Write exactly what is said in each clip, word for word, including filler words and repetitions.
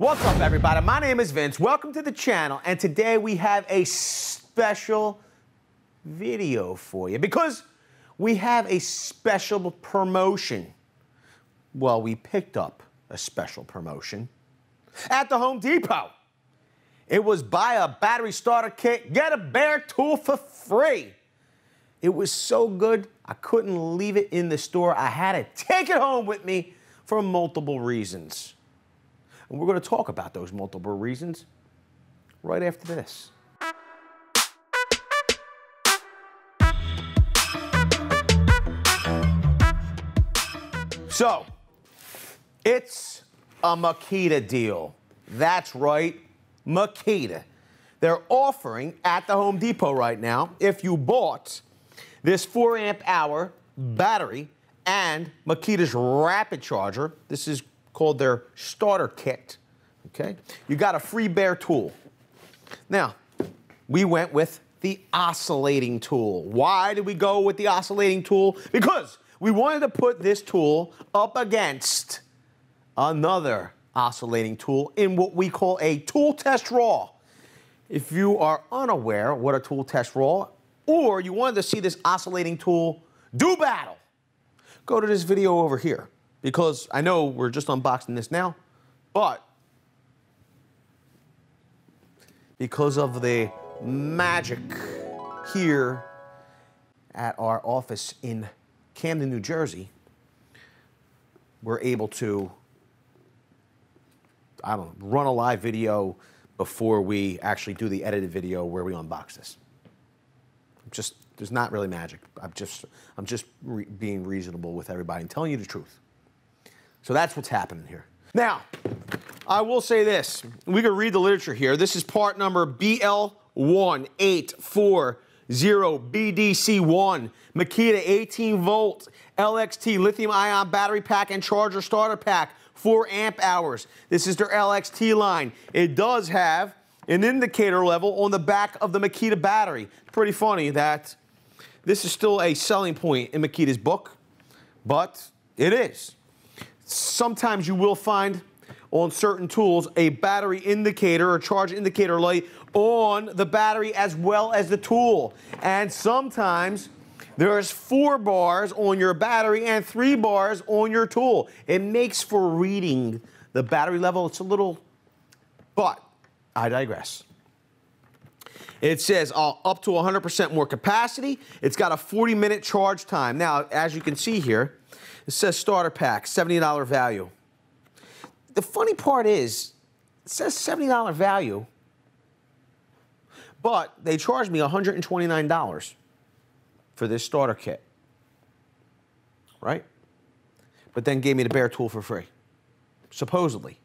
What's up, everybody? My name is Vince. Welcome to the channel, and today we have a special video for you because we have a special promotion. Well, we picked up a special promotion at the Home Depot. It was buy a battery starter kit, get a bare tool for free. It was so good, I couldn't leave it in the store. I had to take it home with me for multiple reasons. And we're going to talk about those multiple reasons right after this. So, it's a Makita deal. That's right, Makita. They're offering at the Home Depot right now, if you bought this four amp hour battery and Makita's rapid charger, this is called their starter kit, okay? You got a free bare tool. Now, we went with the oscillating tool. Why did we go with the oscillating tool? Because we wanted to put this tool up against another oscillating tool in what we call a Tool Test Raw. If you are unaware what a Tool Test Raw, or you wanted to see this oscillating tool do battle, go to this video over here. Because I know we're just unboxing this now, but because of the magic here at our office in Camden, New Jersey, we're able to, I don't know, run a live video before we actually do the edited video where we unbox this. Just, there's not really magic. I'm just, I'm just re- being reasonable with everybody and telling you the truth. So that's what's happening here. Now, I will say this. We can read the literature here. This is part number B L one eight four zero B D C one. Makita eighteen volt L X T lithium ion battery pack and charger starter pack, four amp hours. This is their L X T line. It does have an indicator level on the back of the Makita battery. Pretty funny that this is still a selling point in Makita's book, but it is. Sometimes you will find on certain tools a battery indicator or charge indicator light on the battery as well as the tool. And sometimes there's four bars on your battery and three bars on your tool. It makes for reading the battery level. It's a little, but I digress. It says uh, up to one hundred percent more capacity. It's got a forty minute charge time. Now, as you can see here, it says starter pack, seventy dollar value. The funny part is, it says seventy dollar value, but they charged me one hundred twenty-nine dollars for this starter kit, right? But then gave me the bare tool for free, supposedly.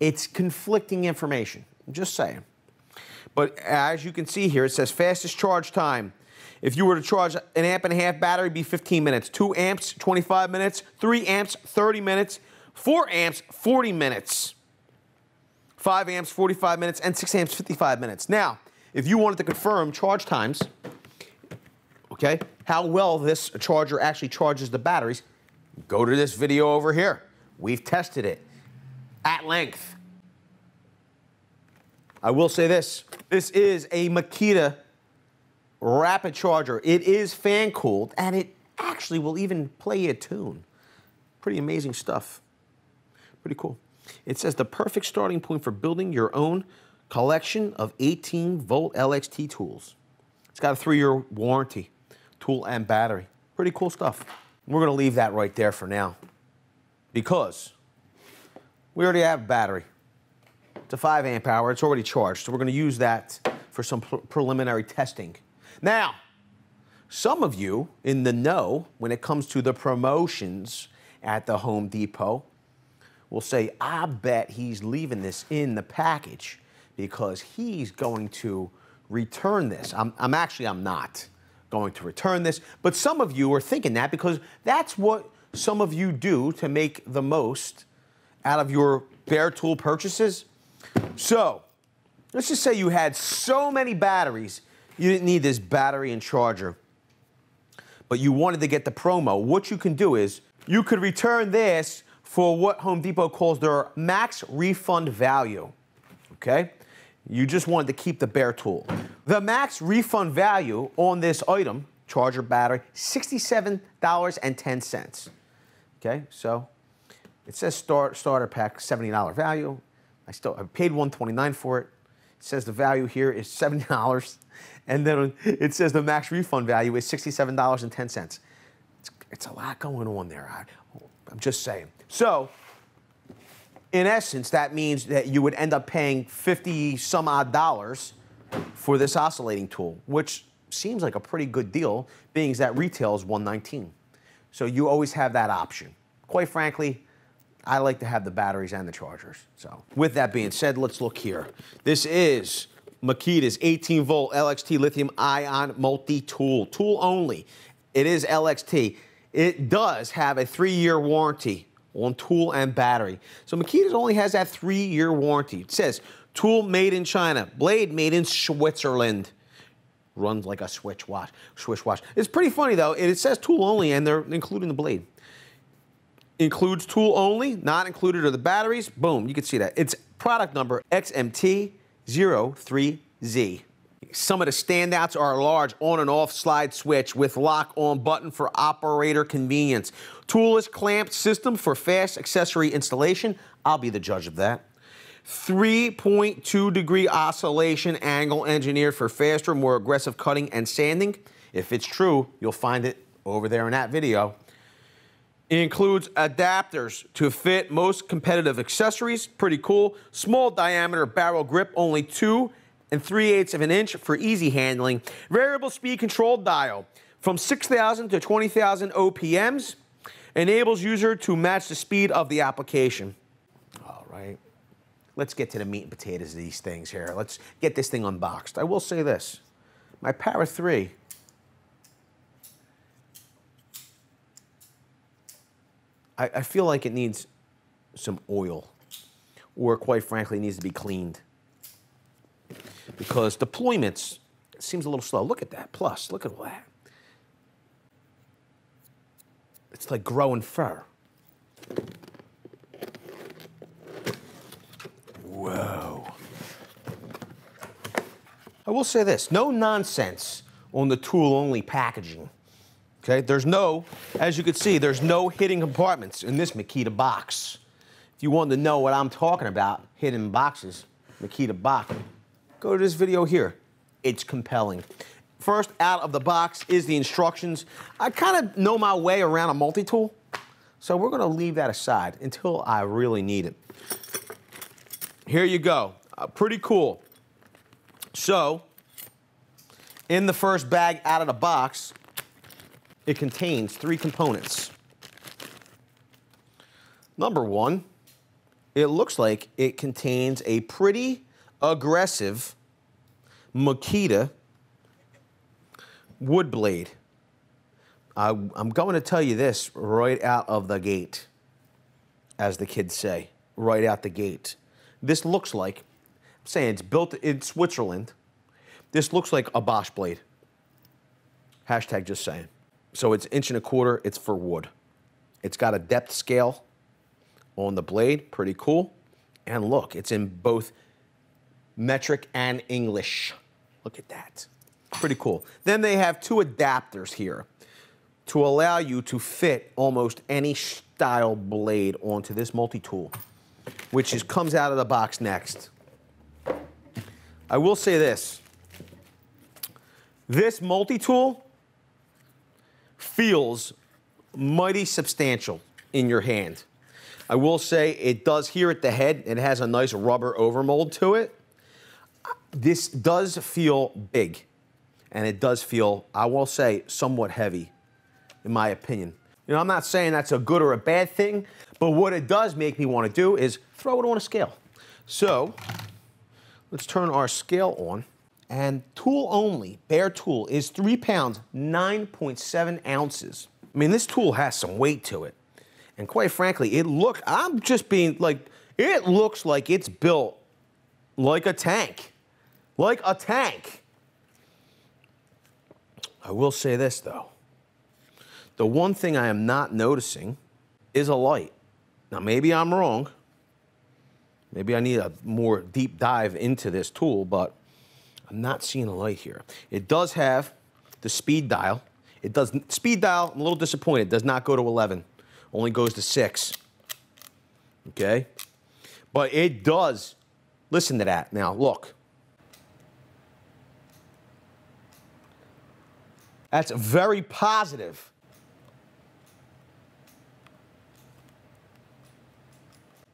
It's conflicting information, I'm just saying. But as you can see here, it says fastest charge time. If you were to charge an amp and a half battery, it'd be fifteen minutes. Two amps, twenty-five minutes. Three amps, thirty minutes. Four amps, forty minutes. Five amps, forty-five minutes. And six amps, fifty-five minutes. Now, if you wanted to confirm charge times, okay, how well this charger actually charges the batteries, go to this video over here. We've tested it at length. I will say this. This is a Makita rapid charger. It is fan cooled and it actually will even play a tune. Pretty amazing stuff. Pretty cool. It says the perfect starting point for building your own collection of eighteen volt L X T tools. It's got a three year warranty, tool and battery. Pretty cool stuff. We're going to leave that right there for now because we already have a battery. It's a five amp hour. It's already charged. So we're going to use that for some pr- preliminary testing. Now, some of you in the know when it comes to the promotions at the Home Depot will say, I bet he's leaving this in the package because he's going to return this. I'm, I'm actually, I'm not going to return this, but some of you are thinking that because that's what some of you do to make the most out of your bare tool purchases. So let's just say you had so many batteries you didn't need this battery and charger, but you wanted to get the promo. What you can do is you could return this for what Home Depot calls their max refund value, okay? You just wanted to keep the bare tool. The max refund value on this item, charger battery, sixty-seven dollars and ten cents, okay? So it says start, starter pack, seventy dollar value. I still I paid one twenty-nine for it. It says the value here is seventy dollars, and then it says the max refund value is sixty-seven dollars and ten cents. It's, it's a lot going on there, I, I'm just saying. So, in essence, that means that you would end up paying fifty some odd dollars for this oscillating tool, which seems like a pretty good deal, being as that retail is one nineteen. So you always have that option. Quite frankly, I like to have the batteries and the chargers. So with that being said, let's look here. This is Makita's eighteen volt L X T lithium ion multi-tool, tool only. It is L X T. It does have a three year warranty on tool and battery. So Makita only has that three year warranty. It says, tool made in China, blade made in Switzerland. Runs like a Swiss watch. Swiss watch. It's pretty funny though, it says tool only and they're including the blade. Includes tool only, not included are the batteries. Boom, you can see that. It's product number X M T zero three Z. Some of the standouts are a large on and off slide switch with lock on button for operator convenience. Toolless clamp system for fast accessory installation. I'll be the judge of that. three point two degree oscillation angle engineered for faster, more aggressive cutting and sanding. If it's true, you'll find it over there in that video. It includes adapters to fit most competitive accessories, pretty cool. Small diameter barrel grip, only two and three eighths of an inch for easy handling. Variable speed control dial from six thousand to twenty thousand O P Ms enables user to match the speed of the application. All right, let's get to the meat and potatoes of these things here. Let's get this thing unboxed. I will say this, my Para three, I, I feel like it needs some oil, or quite frankly, it needs to be cleaned, because deployments seems a little slow. Look at that, plus, look at all that. It's like growing fur. Whoa. I will say this, no nonsense on the tool-only packaging. Okay, there's no, as you can see, there's no hidden compartments in this Makita box. If you wanted to know what I'm talking about, hidden boxes, Makita box, go to this video here. It's compelling. First out of the box is the instructions. I kind of know my way around a multi-tool, so we're gonna leave that aside until I really need it. Here you go, uh, pretty cool. So, in the first bag out of the box, it contains three components. Number one, it looks like it contains a pretty aggressive Makita wood blade. I, I'm going to tell you this right out of the gate, as the kids say, right out the gate. This looks like, I'm saying it's built in Switzerland. This looks like a Bosch blade. Hashtag just saying. So it's inch and a quarter, it's for wood. It's got a depth scale on the blade, pretty cool. And look, it's in both metric and English. Look at that, pretty cool. Then they have two adapters here to allow you to fit almost any style blade onto this multi-tool, which is, comes out of the box next. I will say this, this multi-tool feels mighty substantial in your hand. I will say it does here at the head, it has a nice rubber overmold to it. This does feel big, and it does feel, I will say, somewhat heavy, in my opinion. You know, I'm not saying that's a good or a bad thing, but what it does make me want to do is throw it on a scale. So, let's turn our scale on. And tool only, bare tool, is three pounds, nine point seven ounces. I mean, this tool has some weight to it. And quite frankly, it look, I'm just being like, it looks like it's built like a tank, like a tank. I will say this though. The one thing I am not noticing is a light. Now, maybe I'm wrong. Maybe I need a more deep dive into this tool, but I'm not seeing a light here. It does have the speed dial. It does, speed dial, I'm a little disappointed, does not go to eleven. Only goes to six, okay? But it does, listen to that now, look. That's very positive.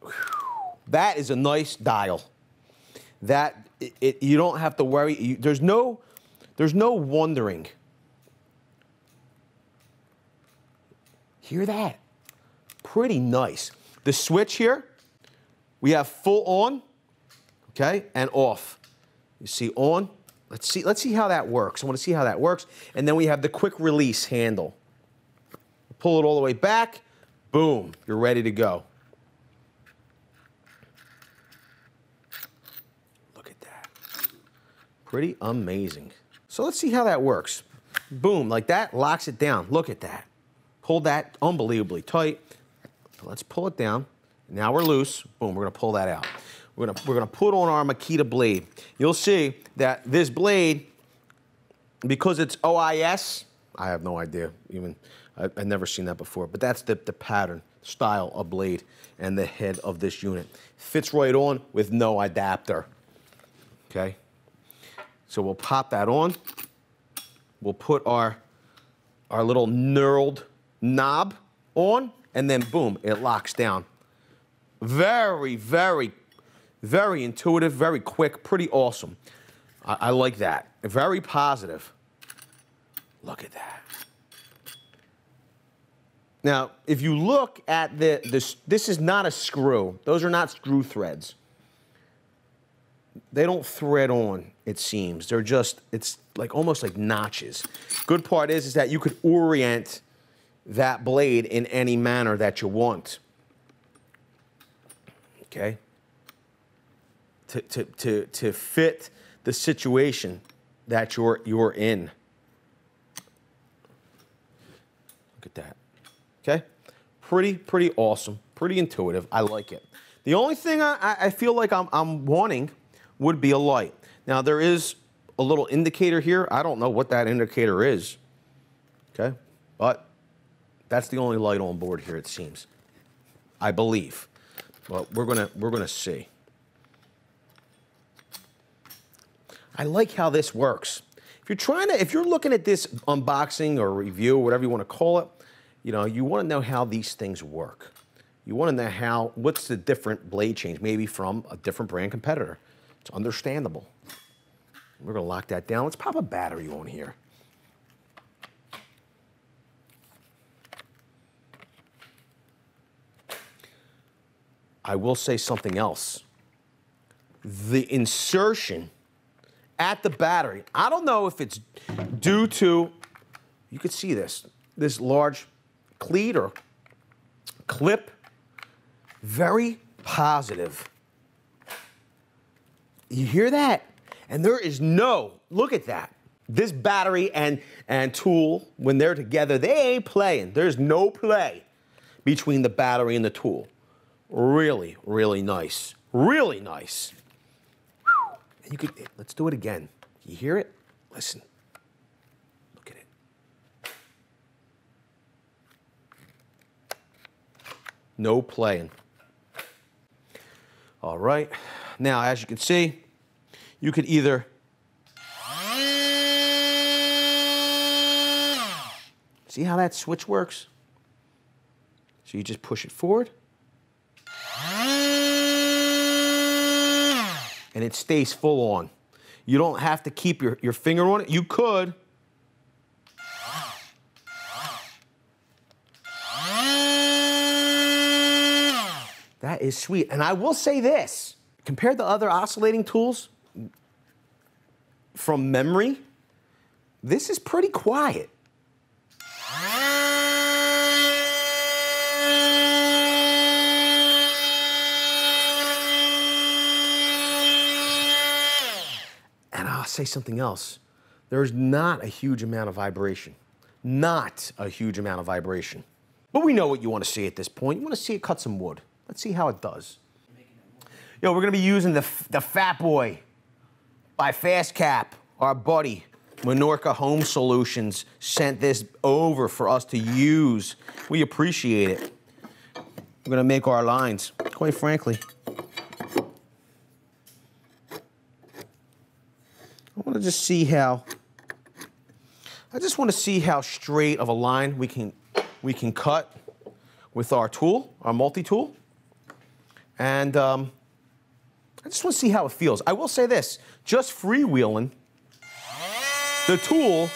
Whew. That is a nice dial. That, it, it, you don't have to worry, you, there's no, there's no wondering. Hear that? Pretty nice. The switch here, we have full on, okay, and off. You see on, let's see, let's see how that works. I wanna see how that works. And then we have the quick release handle. Pull it all the way back, boom, you're ready to go. Look at that, pretty amazing. So let's see how that works. Boom, like that, locks it down, look at that. Pull that unbelievably tight. Let's pull it down. Now we're loose. Boom, we're gonna pull that out. We're gonna, we're gonna put on our Makita blade. You'll see that this blade, because it's O I S, I have no idea even, I, I've never seen that before, but that's the, the pattern, style of blade and the head of this unit. Fits right on with no adapter, okay? So we'll pop that on. We'll put our, our little knurled knob on, and then boom, it locks down. Very, very, very intuitive, very quick, pretty awesome. I, I like that, very positive. Look at that. Now, if you look at the, this, this is not a screw. Those are not screw threads. They don't thread on, it seems. They're just, it's like almost like notches. Good part is, is that you could orient that blade in any manner that you want, okay? To, to, to, to fit the situation that you're, you're in. Look at that, okay? Pretty, pretty awesome, pretty intuitive, I like it. The only thing I, I feel like I'm, I'm wanting would be a light. Now there is a little indicator here, I don't know what that indicator is, okay? But that's the only light on board here, it seems. I believe. But we're gonna we're gonna see. I like how this works. If you're trying to, if you're looking at this unboxing or review, whatever you want to call it, you know, you want to know how these things work. You want to know how, what's the different blade change, maybe from a different brand competitor. It's understandable. We're gonna lock that down. Let's pop a battery on here. I will say something else. The insertion at the battery, I don't know if it's due to, you could see this, this large cleat or clip, very positive. You hear that? And there is no, look at that. This battery and, and tool, when they're together, they ain't playing. There's no play between the battery and the tool. Really, really nice. Really nice. And you could, let's do it again. You hear it? Listen. Look at it. No playing. All right. Now, as you can see, you could either see how that switch works? So you just push it forward. And it stays full on. You don't have to keep your, your finger on it. You could. That is sweet. And I will say this, compared to other oscillating tools, from memory, this is pretty quiet. I'll say something else. There's not a huge amount of vibration. Not a huge amount of vibration. But we know what you want to see at this point. You want to see it cut some wood. Let's see how it does. Yo, we're gonna be using the, the Fat Boy by FastCap. Our buddy, Menorca Home Solutions, sent this over for us to use. We appreciate it. We're gonna make our lines, quite frankly. I wanna just see how, I just wanna see how straight of a line we can, we can cut with our tool, our multi-tool. And um, I just wanna see how it feels. I will say this, just freewheeling, the tool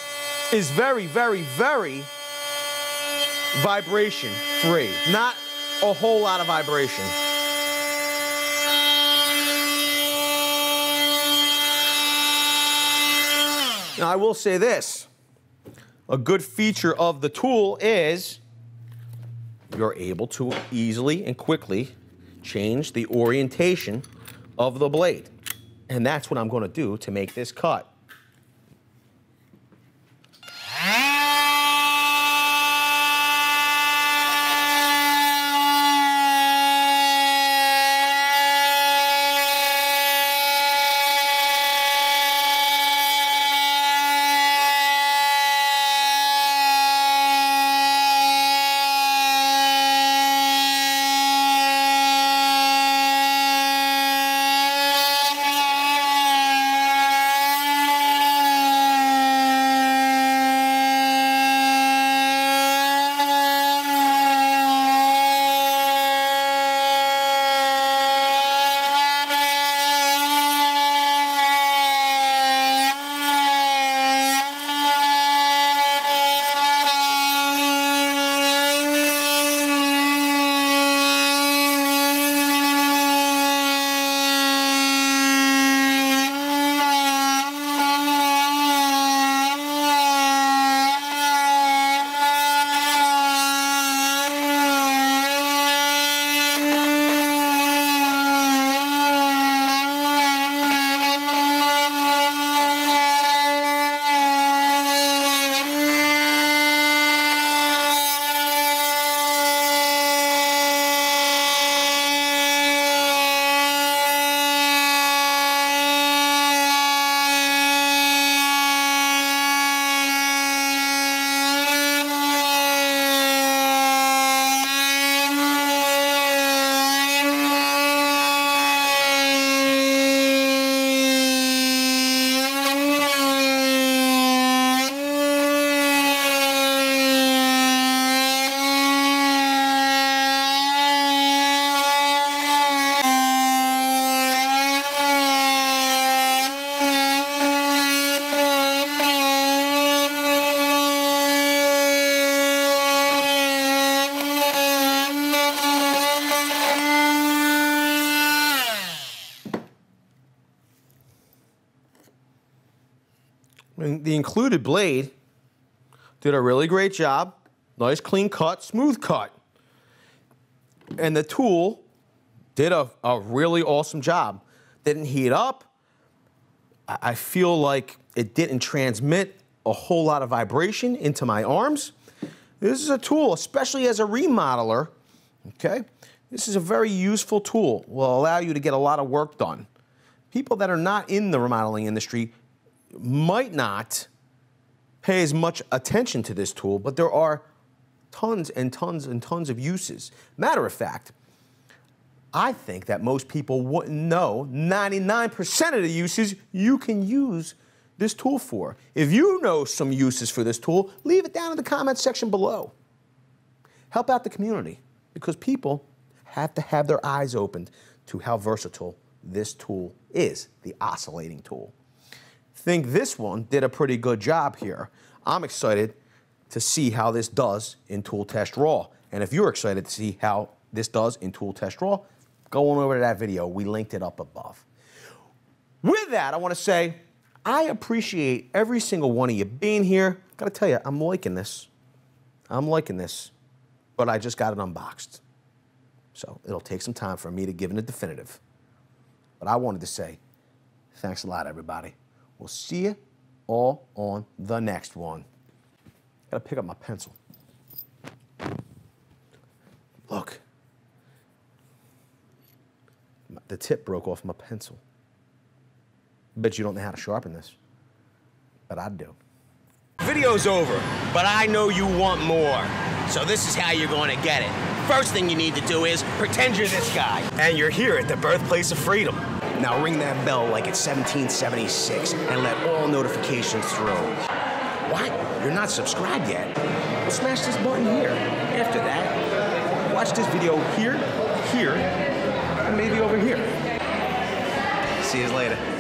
is very, very, very vibration free. Not a whole lot of vibration. Now I will say this, a good feature of the tool is you're able to easily and quickly change the orientation of the blade. And that's what I'm gonna do to make this cut. The included blade did a really great job. Nice clean cut, smooth cut. And the tool did a, a really awesome job. Didn't heat up. I feel like it didn't transmit a whole lot of vibration into my arms. This is a tool, especially as a remodeler, okay? This is a very useful tool. Will allow you to get a lot of work done. People that are not in the remodeling industry might not pay as much attention to this tool, but there are tons and tons and tons of uses. Matter of fact, I think that most people wouldn't know ninety-nine percent of the uses you can use this tool for. If you know some uses for this tool, leave it down in the comments section below. Help out the community, because people have to have their eyes opened to how versatile this tool is, the oscillating tool. Think this one did a pretty good job here. I'm excited to see how this does in Tool Test Raw. And if you're excited to see how this does in Tool Test Raw, go on over to that video. We linked it up above. With that, I want to say I appreciate every single one of you being here. Got to tell you, I'm liking this. I'm liking this, but I just got it unboxed. So it'll take some time for me to give it a definitive. But I wanted to say thanks a lot, everybody. We'll see you all on the next one. Gotta pick up my pencil. the tip broke off my pencil. Bet you don't know how to sharpen this, but I do. Video's over, but I know you want more. So this is how you're going to get it. First thing you need to do is pretend you're this guy. And you're here at the birthplace of freedom. Now ring that bell like it's seventeen seventy-six and let all notifications through. What? You're not subscribed yet? Well, smash this button here. After that, watch this video here, here, and maybe over here. See you later.